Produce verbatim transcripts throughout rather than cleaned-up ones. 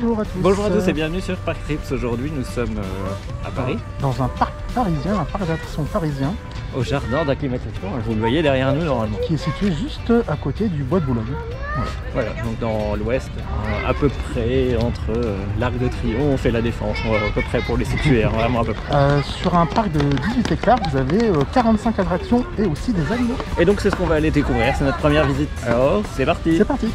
Bonjour à tous. Bonjour à tous et bienvenue sur Parc Trips. Aujourd'hui, nous sommes euh, à Paris. Dans un parc parisien, un parc d'attractions parisien. Au jardin d'acclimatation, vous le voyez derrière nous normalement. Qui est situé juste à côté du Bois de Boulogne. Voilà, voilà donc dans l'ouest, à peu près entre euh, l'Arc de Triomphe et La Défense, à peu près pour les situer, hein, vraiment à peu près. Euh, sur un parc de dix-huit hectares, vous avez euh, quarante-cinq attractions et aussi des animaux. Et donc c'est ce qu'on va aller découvrir, c'est notre première visite. Alors c'est parti. C'est parti.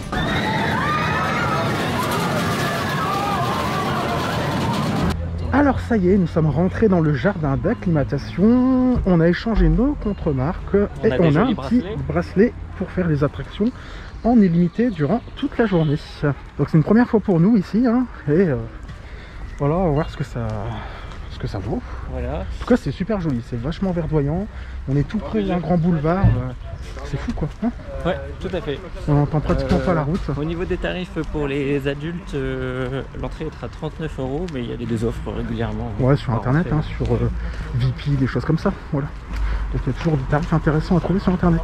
Alors ça y est, nous sommes rentrés dans le jardin d'acclimatation, on a échangé nos contremarques et on a, on a un bracelets. petit bracelet pour faire les attractions en illimité durant toute la journée. Donc c'est une première fois pour nous ici, hein, et euh, voilà, on va voir ce que ça, ce que ça vaut. Voilà. En tout cas c'est super joli, c'est vachement verdoyant, on est tout près d'un grand boulevard, c'est fou quoi. Hein, ouais, tout à fait. On n'entend pratiquement euh, pas la route. Au niveau des tarifs pour les adultes, euh, l'entrée est à trente-neuf euros, mais il y a les deux offres régulièrement. Ouais, sur internet, hein, sur euh, Vipi, des choses comme ça. Voilà. Donc il y a toujours des tarifs intéressants à trouver sur internet.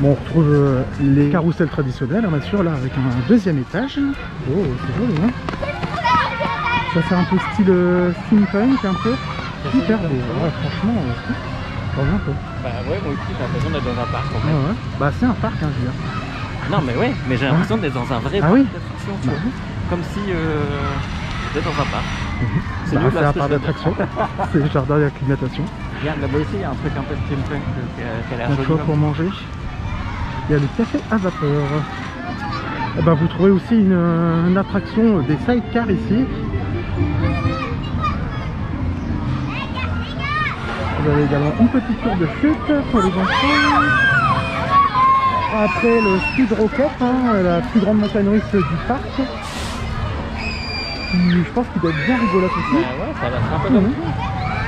Bon, on retrouve euh, les carousels traditionnels, hein, bien sûr, là, avec un deuxième étage. Oh, c'est joli, hein. Ça fait un peu style euh, steampunk, un peu. Hyper beau, ouais, franchement. Euh, Bah ouais, moi aussi j'ai l'impression d'être dans un parc en fait. Ah ouais. Bah c'est un parc hein, je veux dire. Non mais ouais, mais j'ai l'impression ah. d'être dans un vrai ah parc oui. d'attraction. Bah oui. Comme si euh, j'étais dans un parc. C'est bah, mieux là, un parc d'attraction, c'est le jardin d'acclimatation. Regarde là-bas aussi, il y a un truc un peu steampunk qui a l'air joli. Pour manger, il y a le café à vapeur. Et bah, vous trouvez aussi une, une attraction des sidecars ici. Vous avez également une petite tour de chute pour les enfants. Après le Speed Rockets, hein, la plus grande montagne russe du parc. Je pense qu'il doit être bien rigolote aussi. Ouais, ouais, ça va être un peu mmh. comme...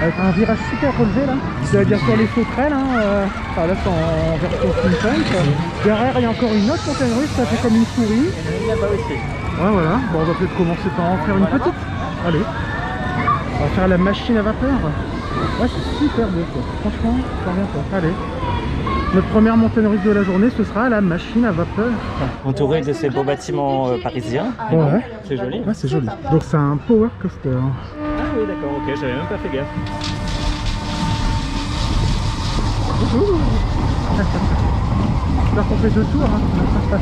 Avec un virage super relevé là. Vous avez bien sûr les sauterelles. Hein, euh... enfin, là c'est en version steampunk. Derrière il y a encore une autre montagne russe, ça fait comme une souris. Et là-bas aussi. Ouais voilà, bon, on va peut-être commencer par en faire une petite. Allez. On va faire la machine à vapeur. Ouais, c'est super beau quoi. Franchement, ça revient pas. Allez. Notre première montagne russe de la journée, ce sera la machine à vapeur. Entouré de ces beaux bâtiments euh, parisiens. Ouais. ouais. C'est joli. Ouais, c'est joli. Donc c'est un power coaster. Ah oui, d'accord, ok, j'avais même pas fait gaffe. J'espère qu'on fait deux tours. Hein.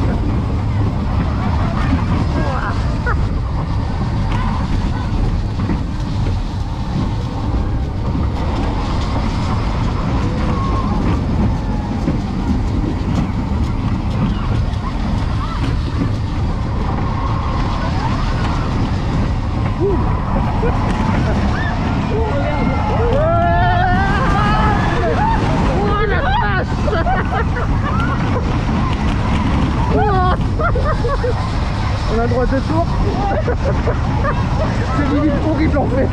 On a le droit de tour. C'est limite horrible en fait.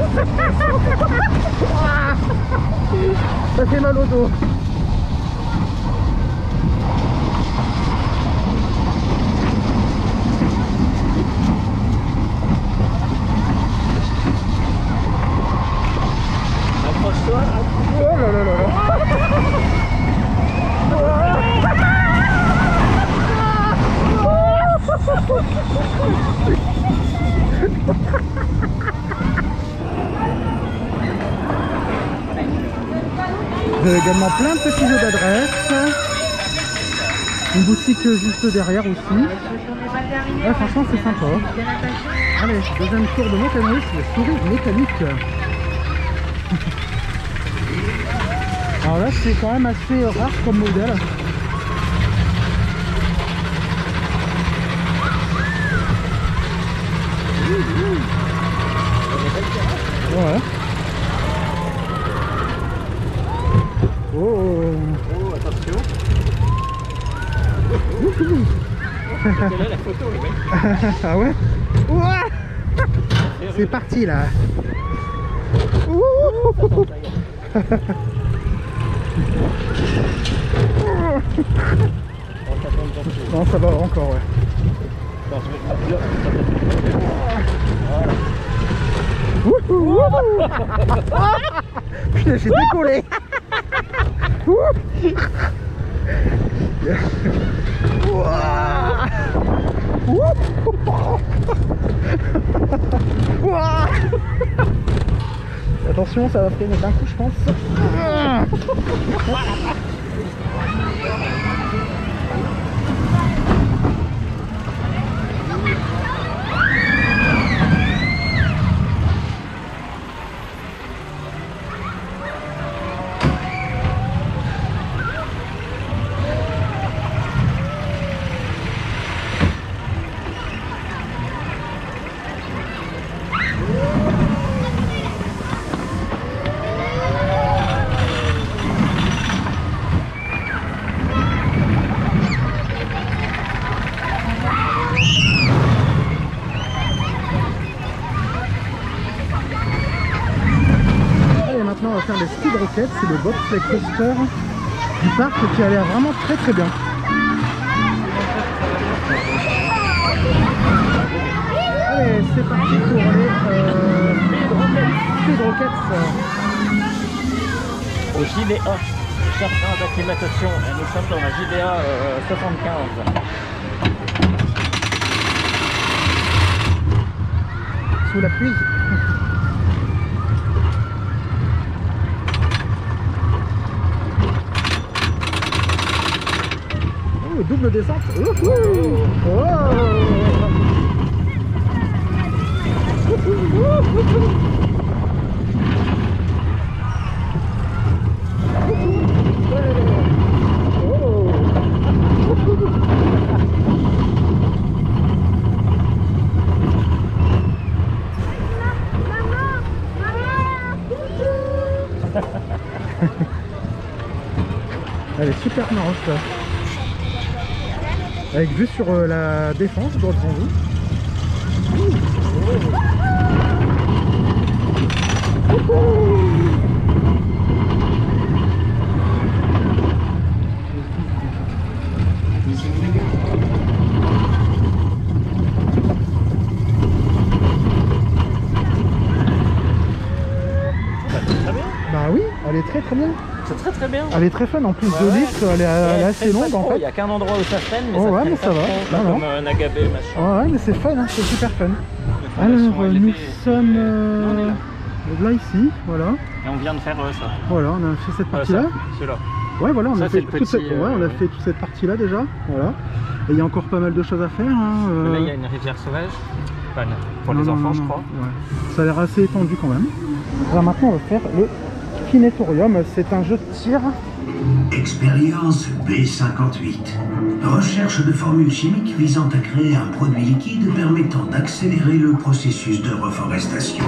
Ça fait mal au dos. Approche-toi. Oh là là là là. Vous avez également plein de petits jeux d'adresse. Une boutique juste derrière aussi. Ouais, franchement c'est sympa. Allez, deuxième tour de mécanique, la souris mécanique. Alors là c'est quand même assez rare comme modèle. Ouais. Oh, oh attention. C'était là la photo le mec. Ah ouais. C'est parti là. Non ça va encore ouais. Putain, j'ai décollé. Attention, ça va freiner d'un coup, je pense. Maintenant on va faire les Speed Rockets, c'est le bobsleigh coaster du parc qui a l'air vraiment très très bien. Allez, c'est parti pour les euh, Speed Rockets. Au J D A, Jardin d'Acclimatation, et nous sommes dans la J D A euh, soixante-quinze. Sous la pluie. Double descente. Wouhou. Oh. Elle est super marrante ça. Avec vue sur euh, la Défense, droit devant vous. Bah oui, elle est très très bien. C'est très très bien. Elle est très fun en plus ouais, de lisse, elle est, elle est assez longue en fait. Il n'y a qu'un endroit où ça freine, mais oh, ça, ouais, mais ça va. Pas non, comme non. Un agabé machin. Oh, ouais, mais c'est fun, hein, c'est super fun. Alors nous sommes euh, là. là ici, voilà. Et on vient de faire euh, ça. Voilà, on a fait cette partie là. Euh, là. Ouais, voilà, on ça, a fait toute cette, ouais, euh, on a fait toute cette partie là déjà. Voilà. Et il y a encore pas mal de choses à faire. Hein, euh... Là, il y a une rivière sauvage. Enfin, pour non, les non, enfants, non, je crois. Ouais. Ça a l'air assez étendu quand même. Alors maintenant, on va faire le Kinetorium, c'est un jeu de tir. Expérience B cinquante-huit. Recherche de formules chimiques visant à créer un produit liquide permettant d'accélérer le processus de reforestation.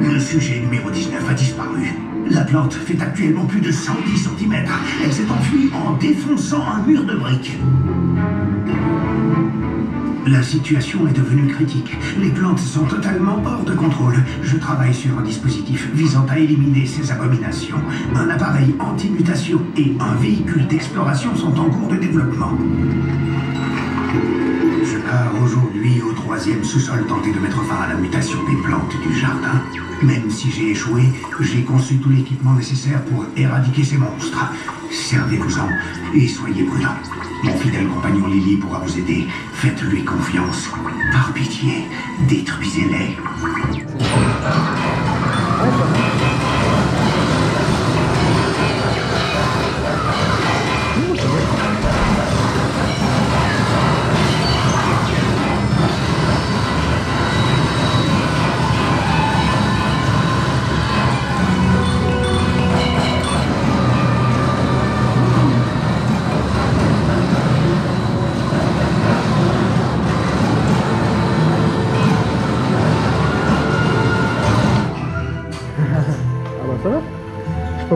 Le sujet numéro dix-neuf a disparu. La plante fait actuellement plus de cent dix centimètres. Elle s'est enfuie en défonçant un mur de briques. La situation est devenue critique. Les plantes sont totalement hors de contrôle. Je travaille sur un dispositif visant à éliminer ces abominations. Un appareil anti-mutation et un véhicule d'exploration sont en cours de développement. Je pars aujourd'hui au troisième sous-sol tenter de mettre fin à la mutation des plantes du jardin. Même si j'ai échoué, j'ai conçu tout l'équipement nécessaire pour éradiquer ces monstres. Servez-vous-en et soyez prudents. Mon fidèle compagnon Lily pourra vous aider. Faites-lui confiance. Par pitié, détruisez-les.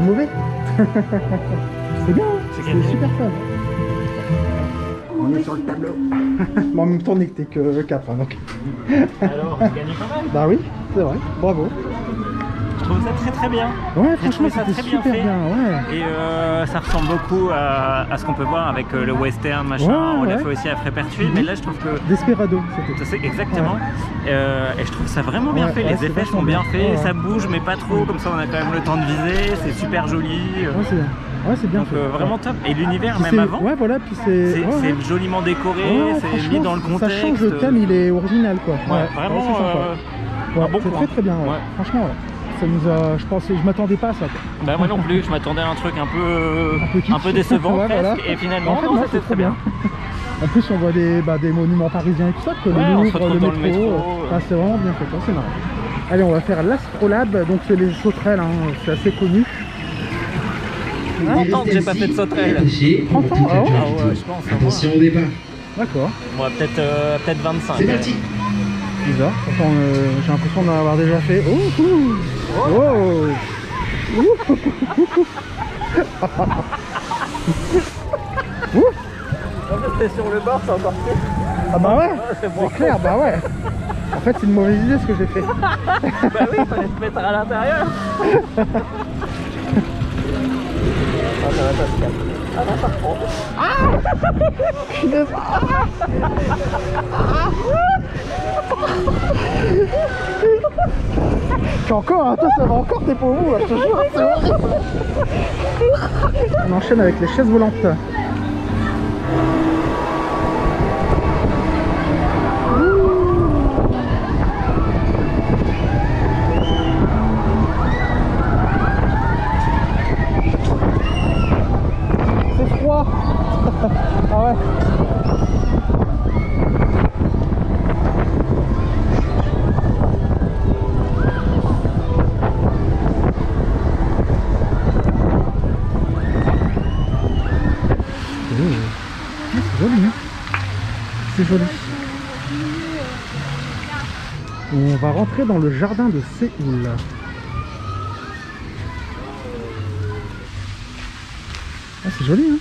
Mauvais. C'est bien, c'est super fun. On est sur le tableau. Bon, en même temps, on n'était que quatre. Hein, donc. Alors, on a gagné quand même. Bah oui, c'est vrai, bravo. Je trouve ça très très bien. Ouais, franchement, ça très super bien. Fait. bien ouais. Et euh, ça ressemble beaucoup à, à ce qu'on peut voir avec euh, le western, machin. Ouais, on ouais. l'a fait aussi à Frépertuis, mmh. mais là je trouve que. Desperado, c'était. Exactement. Ouais. Euh, et je trouve ça vraiment bien ouais, fait. Ouais, Les effets sont bien, bien faits. Ouais. Ça bouge, mais pas trop. Comme ça, on a quand même le temps de viser. C'est super joli. Ouais, c'est bien. Ouais, c'est bien. Donc, euh, vraiment top. Et l'univers, même avant. Ouais, voilà. Puis c'est. C'est ouais, ouais. joliment décoré. Ouais, c'est mis dans le contexte. Ça change le thème, il est original, quoi. Ouais, ouais vraiment. Ouais, un bon point. Très très bien, ouais. Ouais. Franchement, ouais. Ça nous a, je pensais, je m'attendais pas à ça. Bah moi non plus, je m'attendais à un truc un peu, un peu, kitsch, un peu décevant ouais, presque, voilà. Et finalement, en fait, non, c'était très bien. bien. En plus, on voit des, bah, des monuments parisiens et tout ça, que ouais, le Louvre, le métro, métro euh... enfin, c'est vraiment bien fait, c'est marrant. Allez, on va faire l'Astrolabe, donc c'est les sauterelles, hein. C'est assez connu. trente ans que j'ai pas fait de sauterelles. trente ans, ah ouais, je pense. Attention au départ. D'accord. Moi, peut-être euh, peut-être vingt-cinq. C'est parti. Bizarre, euh, j'ai l'impression d'en avoir déjà fait. Oh, ouh, oh. Ouh. T'es sur le bord, c'est encore plus. Ah bah ouais, ah, c'est bon. Clair, bah ouais. En fait, c'est une mauvaise idée ce que j'ai fait. Bah oui, il fallait se mettre à l'intérieur. Ah, ça va pas se calmer. Ah non, ça reprend. Ah, je suis désolé. T'es encore, toi, ça va encore tes poumons là, je te jure, c'est horrible. On enchaîne avec les chaises volantes. Ah ouais. C'est joli, hein. C'est joli. On va rentrer dans le jardin de Séoul. Ah, c'est joli, hein.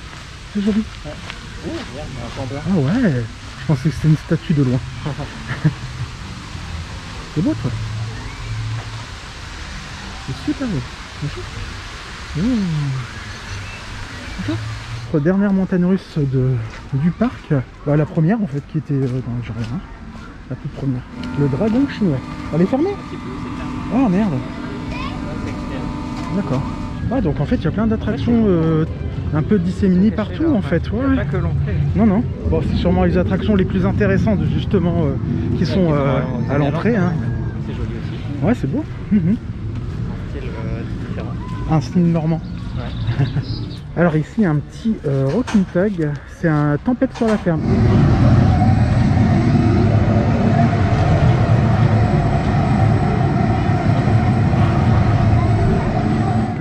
C'est joli. Ouais. Oh, ouais, ah ouais, je pensais que c'était une statue de loin. C'est beau, toi. C'est super beau. Bonjour. Bonjour. Bonjour. Notre dernière montagne russe de, du parc, bah, la première en fait qui était dans le jardin, la toute première. Le dragon chinois. Elle est fermée ? Oh merde. D'accord. Ah, donc en fait il y a plein d'attractions euh, un peu disséminées partout là, en fait. Ouais. Il y a pas que l'entrée. Non non. Bon, c'est sûrement les attractions les plus intéressantes justement euh, qui sont euh, à l'entrée. Hein. C'est joli aussi. Ouais, c'est beau. Mm-hmm. Un style normand. Ouais. Alors ici un petit euh, Rocking Tag, c'est un Tempête sur la ferme.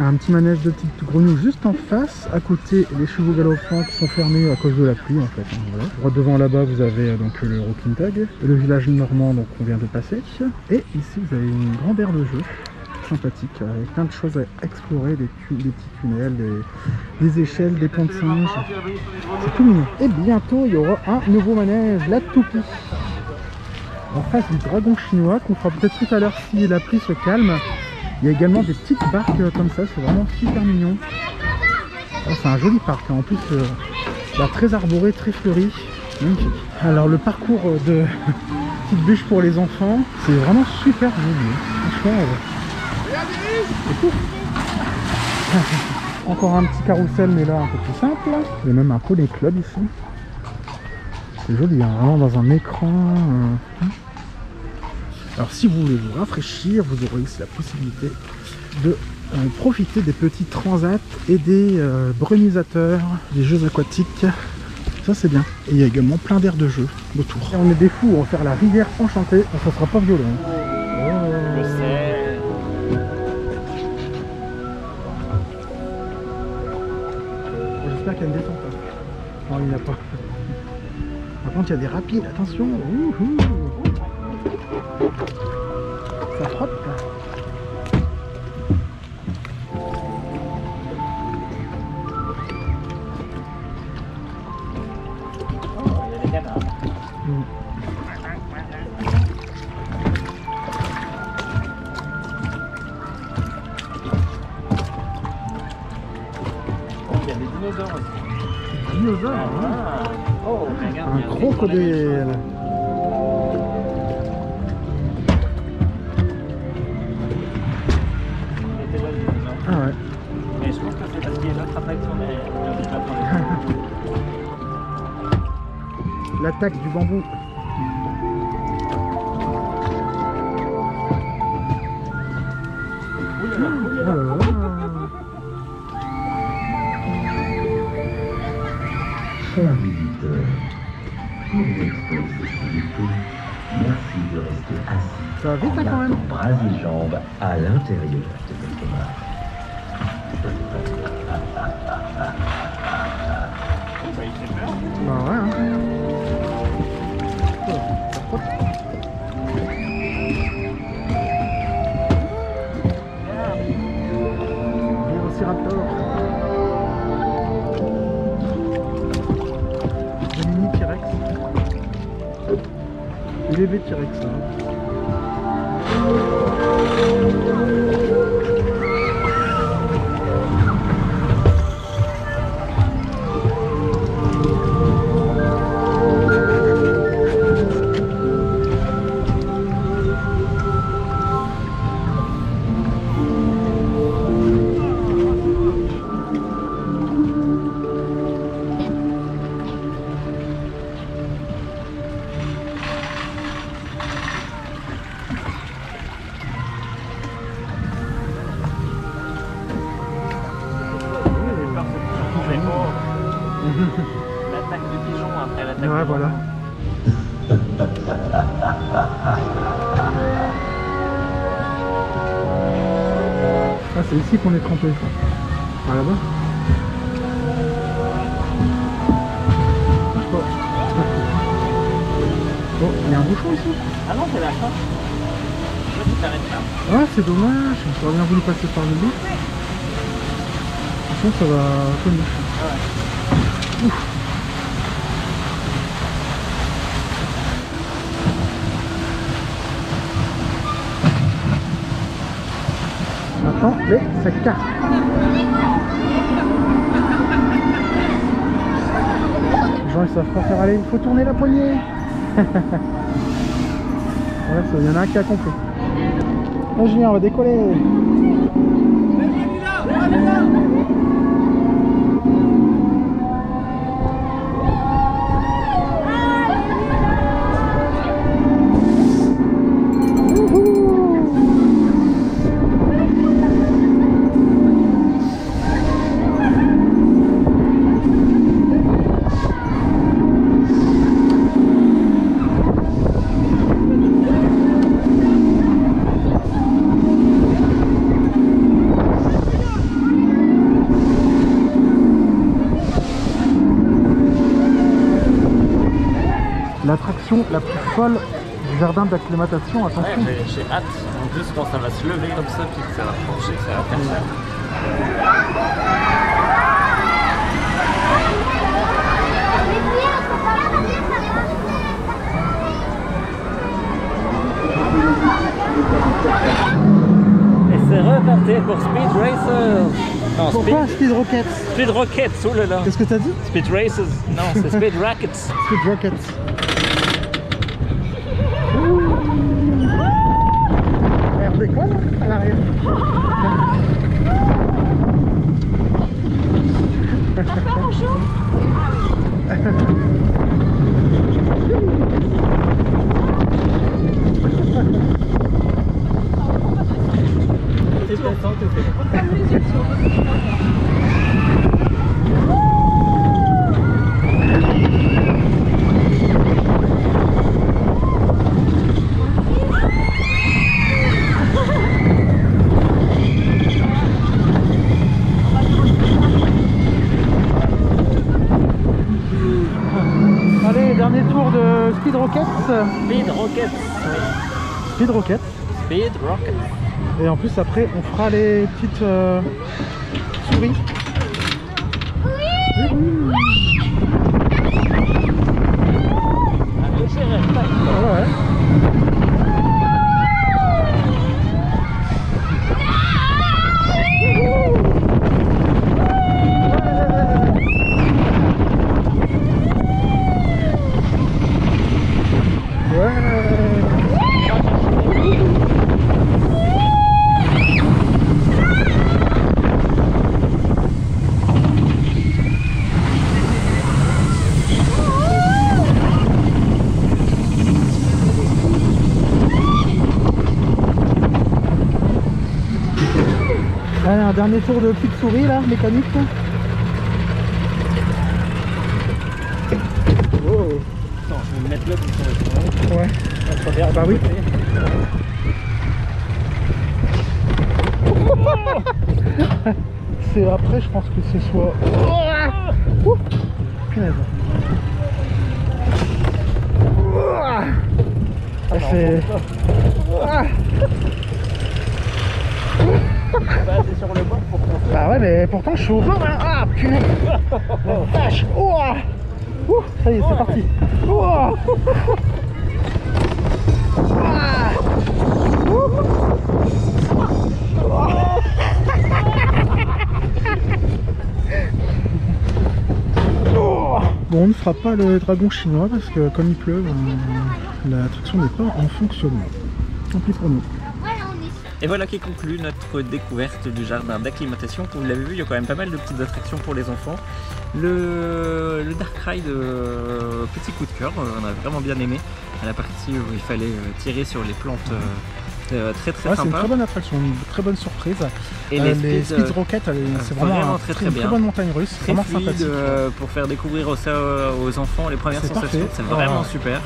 Un petit manège de petites grenouilles juste en face, à côté les chevaux galopants qui sont fermés à cause de la pluie en fait. Voilà. Droit devant là-bas vous avez donc le Rocking Tag, le village normand donc on vient de passer. Et ici vous avez une grande aire de jeu, sympathique, avec plein de choses à explorer, des, tu des petits tunnels, des, des échelles, des ponts de singes. C'est tout mignon. Et bientôt il y aura un nouveau manège, la toupie. En face du dragon chinois qu'on fera peut-être tout à l'heure si la pluie se calme. Il y a également des petites barques comme ça, c'est vraiment super mignon. Oh, c'est un joli parc, hein. En plus euh, bah, très arboré, très fleuri. Magnifique. Alors le parcours de petite bûche pour les enfants, c'est vraiment super joli. Franchement, euh... c'est cool. Encore un petit carrousel, mais là un peu plus simple. Il y a même un poney club ici. C'est joli, hein. Vraiment dans un écran. Euh... Alors si vous voulez vous rafraîchir, vous aurez ici la possibilité de euh, profiter des petits transats et des euh, brunisateurs, des jeux aquatiques. Ça c'est bien. Et il y a également plein d'aires de jeu autour. Et on est des fous, on va faire la rivière enchantée, ça sera pas violent. Oh. Je sais. J'espère qu'elle ne descend pas. Non, il n'y en a pas. Par contre, il y a des rapides, attention. Ouhou. Ça frotte là. Oh, il y a des canards. Mmh. Oh, il y a des dinosaures aussi. Des dinosaures, ah, hein. Oh, regarde, un crocodile. L'attaque du bambou. là là. Chers visiteurs, pour l'exposition, merci de rester assis. Ça va vite, ça, quand même. Bras et jambes à l'intérieur de votre marque. Bah ouais, hein. Il est bête avec ça. L'attaque du pigeon après l'attaque du pigeon. Ouais, voilà. Ah, c'est ici qu'on est trempé. Ah, là-bas. Oh, il oh, y a un bouchon ici. Ah non, c'est la fin. Je vais t'arrêter là. Ah, c'est dommage. J'aurais bien voulu passer par le bout. De toute façon, ça va comme le bouchon. Ouais. Ouf. Attends, mais ça casse. Les gens ils savent pas faire aller, il faut tourner la poignée. Voilà, il y en a un qui a compris. Bon Julien, on va décoller. L'attraction la plus folle du jardin d'acclimatation, attention. Ouais, j'ai hâte, en plus quand ça va se lever comme ça, puis que ça va pencher, que ça va faire ça. Et c'est reparti pour Speed Racer. Non, Pourquoi Speed... Speed Rockets Speed Rockets, oh là là. Qu'est-ce que t'as dit? Speed Races. Non, c'est Speed Rockets. Speed Rockets. Elle déconne, elle arrive. T'as peur au chaud? C'est bon, c'est fait. Allez, dernier tour de Speed Rockets. Speed Rockets. Speed Rockets. Speed Rockets. Et en plus après on fera les petites euh, souris. Oui, mmh. Oui. Ah, ouais. Allez, un dernier tour de cul de souris là, mécanique. Oh. Attends, je vais me mettre là pour qu'on... Ouais. On se regarde. Bah oui. Oh. C'est après, je pense que ce soit... Oh. Ouh. Punaise. Ah, c'est... Ah. Bah, c'est sur le bord pour qu'on se... Bah ouais, mais pourtant je suis au bord, hein. Ah punaise. La vache. Oh. Ouh, ça y est, c'est ouais. Parti. Oh. Ah. Oh. Bon, on ne fera pas le dragon chinois parce que comme il pleut, on... la traction n'est pas en fonctionnement. Tant pis pour nous. Et voilà qui conclut notre découverte du jardin d'acclimatation. Comme vous l'avez vu, il y a quand même pas mal de petites attractions pour les enfants. Le, le dark ride, euh, petit coup de cœur, euh, on a vraiment bien aimé. À la partie où il fallait euh, tirer sur les plantes, euh, euh, très très ouais, sympa. C'est une très bonne attraction, une très bonne surprise. Et euh, les Speed, Speed Rockets, euh, c'est vraiment, vraiment très, très, très bien. Une très bonne montagne russe, très vraiment fluide, sympathique. Euh, pour faire découvrir aux, aux enfants les premières sensations, c'est vraiment ouais. Super.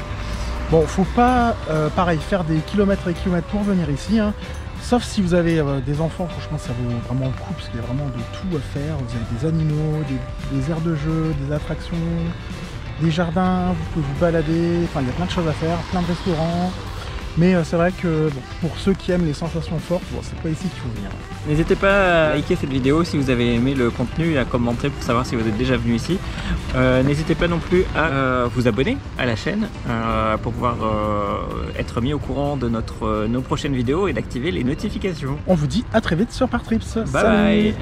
Bon, faut pas, euh, pareil, faire des kilomètres et kilomètres pour venir ici, hein. Sauf si vous avez euh, des enfants, franchement ça vaut vraiment le coup parce qu'il y a vraiment de tout à faire. Vous avez des animaux, des, des aires de jeu, des attractions, des jardins, vous pouvez vous balader, enfin il y a plein de choses à faire, plein de restaurants. Mais euh, c'est vrai que bon, pour ceux qui aiment les sensations fortes, bon, c'est pas ici qu'il faut venir. N'hésitez pas à liker cette vidéo si vous avez aimé le contenu et à commenter pour savoir si vous êtes déjà venu ici. Euh, N'hésitez pas non plus à euh, vous abonner à la chaîne euh, pour pouvoir euh, être mis au courant de notre, euh, nos prochaines vidéos et d'activer les notifications. On vous dit à très vite sur Parc Trips. Bye bye.